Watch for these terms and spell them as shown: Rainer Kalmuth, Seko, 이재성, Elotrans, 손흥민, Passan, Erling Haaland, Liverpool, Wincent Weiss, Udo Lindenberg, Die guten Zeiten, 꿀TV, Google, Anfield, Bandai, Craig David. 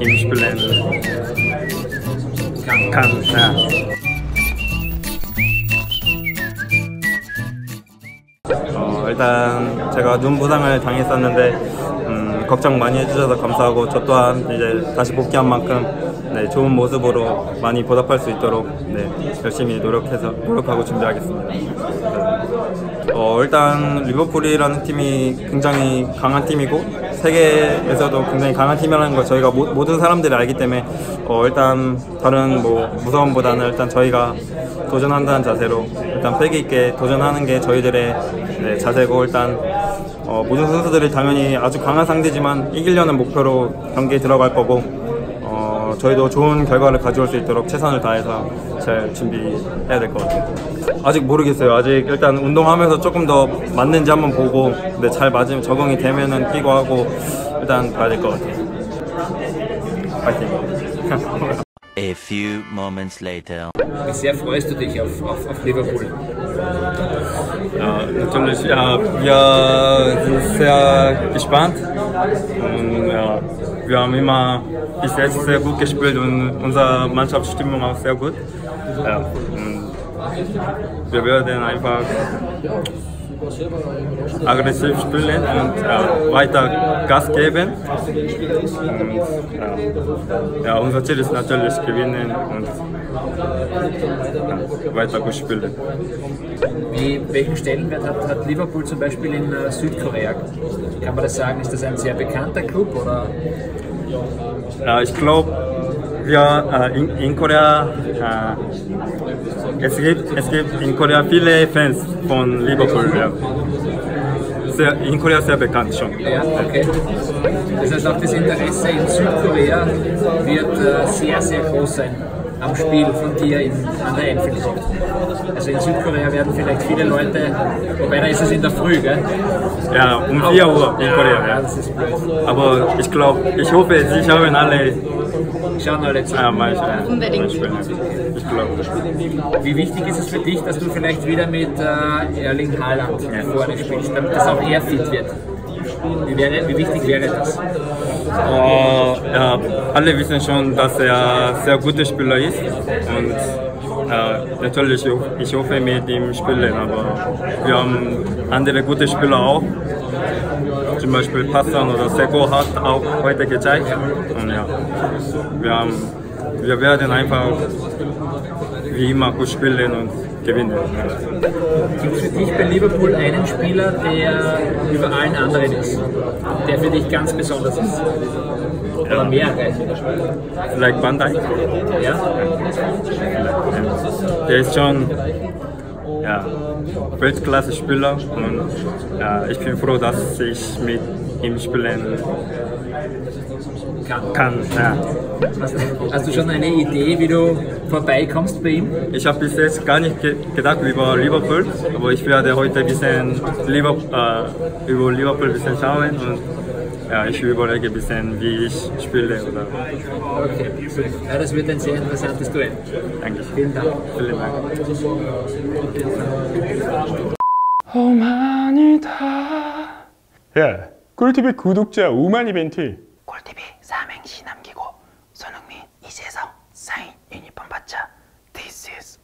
임시플랜드 감사. 일단 제가 눈부상을 당했었는데 걱정 많이 해주셔서 감사하고, 저 또한 이제 다시 복귀한 만큼 네, 좋은 모습으로 많이 보답할 수 있도록 네, 열심히 노력하고 준비하겠습니다. 네. 일단 리버풀이라는 팀이 굉장히 강한 팀이고, 세계에서도 굉장히 강한 팀이라는 걸 저희가 모든 사람들이 알기 때문에 일단 다른 무서움보다는 일단 저희가 도전한다는 자세로 일단 패기 있게 도전하는 게 저희들의 네, 자세고, 일단 모든 선수들이 당연히 아주 강한 상대지만 이기려는 목표로 경기에 들어갈 거고, 저희도 좋은 결과를 가져올 수 있도록 최선을 다해서 잘 준비해야 될 것 같아요. 아직 모르겠어요. 아직 일단 운동하면서 조금 더 맞는지 한번 보고, 근데 잘 맞으면 적응이 되면은 끼고 하고 일단 봐야 될 것 같아요. 파이팅. A few moments later. Sehr freust du dich auf Liverpool? Ja, natürlich. Wir sind sehr gespannt. Und, ja, wir haben immer bis jetzt sehr gut gespielt und unsere Mannschaftsstimmung auch sehr gut. Ja, und wir werden einfach aggressiv spielen und ja, weiter Gas geben. Und, ja, unser Ziel ist natürlich gewinnen und ja, weiter gut spielen. Welchen Stellenwert hat Liverpool zum Beispiel in Südkorea? Kann man das sagen? Ist das ein sehr bekannter Club? Oder? Ja, ich glaube, in Korea es gibt in Korea viele Fans von Liverpool. Ja. Sehr, in Korea sehr bekannt schon. Ja, okay. Das heißt, auch das Interesse in Südkorea wird sehr, sehr groß sein am Spiel von dir an der Anfield. Also in Südkorea werden vielleicht viele Leute, wobei da ist es in der Früh, gell? Ja, um 4 Uhr in Korea. Ja. Das ist blöd. Aber ich glaube, ich hoffe, sie schauen alle. Schauen alle zu. Ja, manchmal. Unbedingt. Ich glaube. Wie wichtig ist es für dich, dass du vielleicht wieder mit Erling Haaland vorne spielst, damit das auch er fit wird? Wie wichtig wäre das? Ja, alle wissen schon, dass er sehr guter Spieler ist und natürlich, ich hoffe mit ihm spielen, aber wir haben andere gute Spieler auch, zum Beispiel Passan oder Seko hat auch heute gezeigt und ja, wir werden einfach wie immer gut spielen und gewinnen. Gibt es für dich bei Liverpool einen Spieler, der über allen anderen ist, der für dich ganz besonders ist? Ja. Oder mehrere? Vielleicht Bandai. Ja? Der ist schon ja, Weltklasse-Spieler und ja, ich bin froh, dass ich mit ihm spielen kann. Ja. Hast du schon eine Idee, wie du vorbeikommst bei ihm? Ich habe bis jetzt gar nicht gedacht über Liverpool, aber ich werde heute ein bisschen über Liverpool ein bisschen schauen und ja, ich überlege ein bisschen, wie ich spiele. Oder okay, ja, das wird ein sehr interessantes Duell. Danke. Vielen Dank. Vielen Dank. 오만이다. 예, 꿀TV 구독자 5만 이벤트. 꿀TV 삼행시 남기고 손흥민, 이재성 사인 유니폼 받자. This is